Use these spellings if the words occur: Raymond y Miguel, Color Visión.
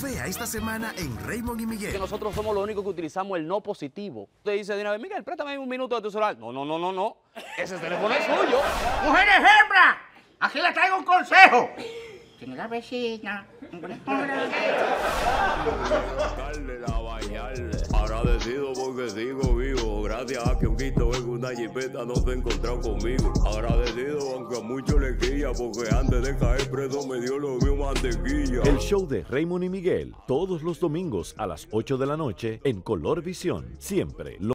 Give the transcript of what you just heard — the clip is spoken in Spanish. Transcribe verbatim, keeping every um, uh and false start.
Surfea esta semana en Raymond y Miguel. Que nosotros somos los únicos que utilizamos el no positivo. Usted dice de una vez, Miguel, préstame un minuto de tu celular. No, no, no, no, no. Ese teléfono es suyo. ¡Mujeres hembras! Aquí les traigo un consejo. Señora vecina, agradecido porque sigo vivo, gracias a que un quito en una jipeta no te encontró conmigo. Agradecido aunque a muchos le quilla, porque antes de caer preso me dio lo mío mantequilla. El show de Raymond y Miguel, todos los domingos a las ocho de la noche en Color Vision, siempre.